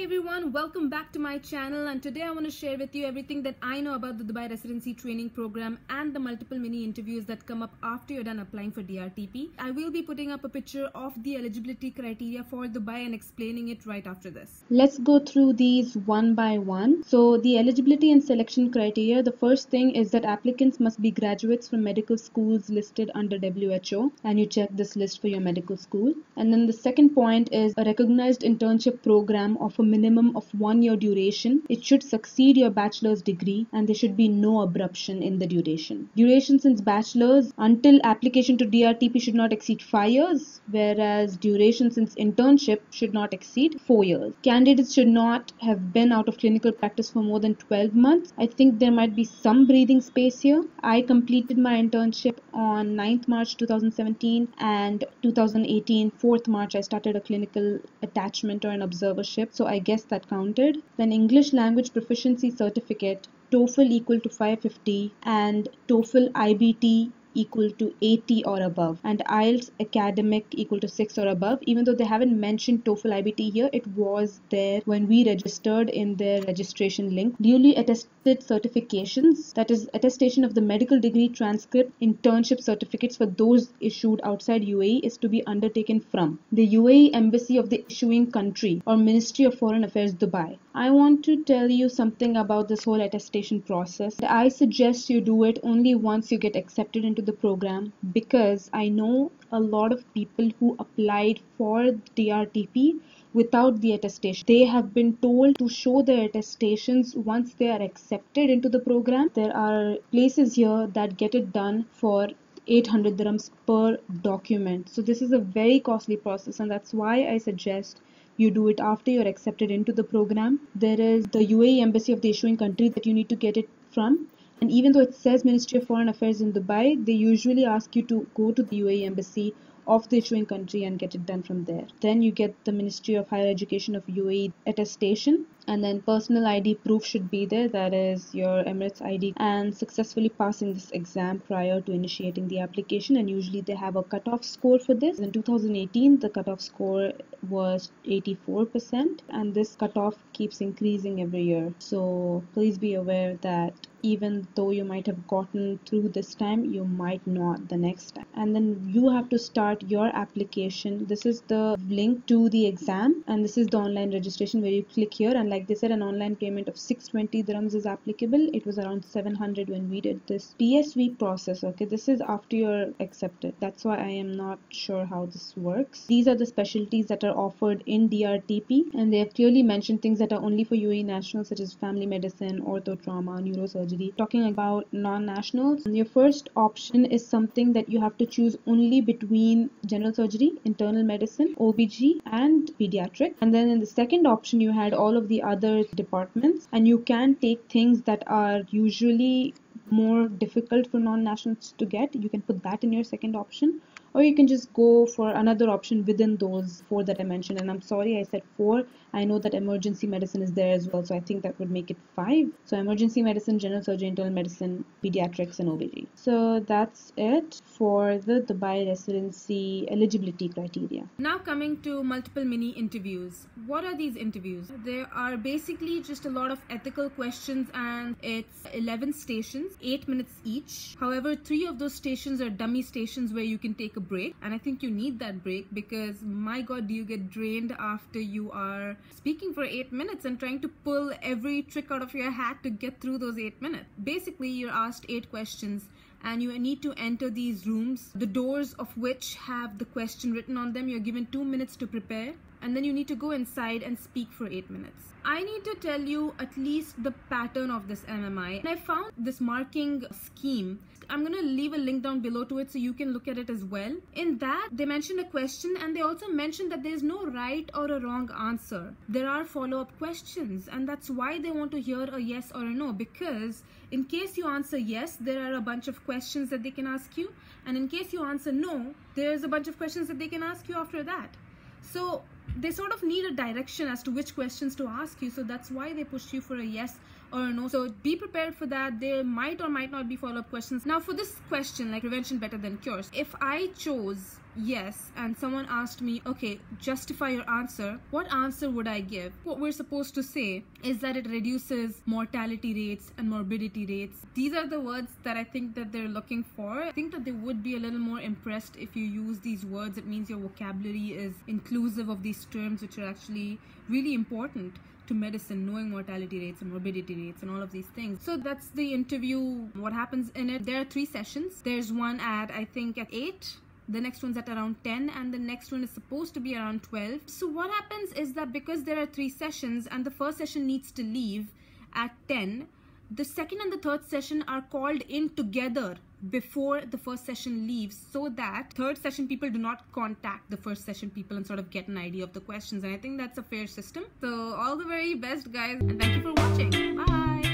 Hi everyone, welcome back to my channel, and today I want to share with you everything that I know about the Dubai Residency Training Program and the multiple mini interviews that come up after you're done applying for DRTP. I will be putting up a picture of the eligibility criteria for Dubai and explaining it right after this. Let's go through these one by one. So the eligibility and selection criteria, the first thing is that applicants must be graduates from medical schools listed under WHO, and you check this list for your medical school. And then the second point is a recognized internship program of a minimum of 1 year duration. It should succeed your bachelor's degree, and there should be no abruption in the duration. Duration since bachelor's until application to DRTP should not exceed 5 years, whereas duration since internship should not exceed 4 years. Candidates should not have been out of clinical practice for more than 12 months. I think there might be some breathing space here. I completed my internship on 9th March 2017, and 2018, 4th March, I started a clinical attachment or an observership. So I guess that counted. Then English language proficiency certificate, TOEFL equal to 550 and TOEFL IBT equal to 80 or above, and IELTS academic equal to 6 or above. Even though they haven't mentioned TOEFL IBT here, it was there when we registered in their registration link. Duly attested certifications, that is attestation of the medical degree, transcript, internship certificates for those issued outside UAE, is to be undertaken from the UAE embassy of the issuing country or Ministry of Foreign Affairs, Dubai. I want to tell you something about this whole attestation process. I suggest you do it only once you get accepted into the program, because I know a lot of people who applied for DRTP without the attestation. They have been told to show their attestations once they are accepted into the program. There are places here that get it done for 800 dirhams per document. So this is a very costly process, and that's why I suggest you do it after you're accepted into the program. There is the UAE embassy of the issuing country that you need to get it from. And even though it says Ministry of Foreign Affairs in Dubai, they usually ask you to go to the UAE embassy of the issuing country and get it done from there. Then you get the Ministry of Higher Education of UAE attestation, and then personal ID proof should be there, that is your Emirates ID, and successfully passing this exam prior to initiating the application. And usually they have a cutoff score for this. In 2018, the cutoff score was 84%, and this cutoff keeps increasing every year. So please be aware that even though you might have gotten through this time, you might not the next time. And then you have to start your application. This is the link to the exam, and this is the online registration where you click here. And like they said, an online payment of 620 dirhams is applicable. It was around 700 when we did this PSV process. Okay, this is after you're accepted. That's why I am not sure how this works. These are the specialties that are offered in DRTP, and they have clearly mentioned things that are only for UAE nationals, such as family medicine, ortho trauma, neurosurgery. Talking about non-nationals, your first option is something that you have to choose only between general surgery, internal medicine, OBG and pediatric. And then in the second option, you had all of the other departments, and you can take things that are usually more difficult for non-nationals to get. You can put that in your second option, or you can just go for another option within those four that I mentioned. And I'm sorry I said four. I know that emergency medicine is there as well, so I think that would make it five. So emergency medicine, general surgery, internal medicine, pediatrics and OBG. So that's it for the Dubai residency eligibility criteria. Now coming to multiple mini interviews. What are these interviews? There are basically just a lot of ethical questions, and it's 11 stations, 8 minutes each. However, 3 of those stations are dummy stations where you can take a break, and I think you need that break, because my god, do you get drained after you are speaking for 8 minutes and trying to pull every trick out of your hat to get through those 8 minutes. Basically, you're asked 8 questions, and you need to enter these rooms, the doors of which have the question written on them. You're given 2 minutes to prepare, and then you need to go inside and speak for 8 minutes. I need to tell you at least the pattern of this MMI. And I found this marking scheme. I'm going to leave a link down below to it so you can look at it as well. In that, they mentioned a question, and they also mentioned that there's no right or a wrong answer. There are follow-up questions, and that's why they want to hear a yes or a no, because in case you answer yes, there are a bunch of questions that they can ask you, and in case you answer no, there's a bunch of questions that they can ask you after that. So they sort of need a direction as to which questions to ask you, so that's why they push you for a yes or no. So be prepared for that. There might or might not be follow-up questions. Now for this question, like prevention better than cures, if I chose yes and someone asked me, okay, justify your answer, what answer would I give? What we're supposed to say is that it reduces mortality rates and morbidity rates. These are the words that I think that they're looking for. I think that they would be a little more impressed if you use these words. It means your vocabulary is inclusive of these terms, which are actually really important to medicine, knowing mortality rates and morbidity rates and all of these things. So that's the interview. What happens in it, there are 3 sessions. There's one at, I think, at 8, the next one's at around 10, and the next one is supposed to be around 12. So what happens is that because there are 3 sessions and the first session needs to leave at 10, the second and the third session are called in together before the first session leaves, so that third session people do not contact the first session people and sort of get an idea of the questions. And I think that's a fair system. So all the very best, guys, and thank you for watching. Bye.